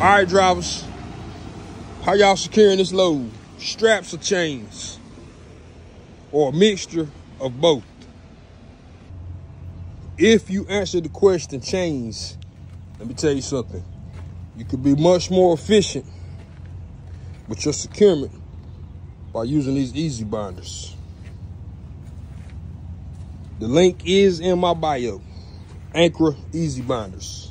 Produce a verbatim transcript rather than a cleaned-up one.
All right, drivers, how y'all securing this load? Straps or chains, or a mixture of both? If you answer the question chains, let me tell you something. You could be much more efficient with your securement by using these E Z binders. The link is in my bio. Ancra E Z binders.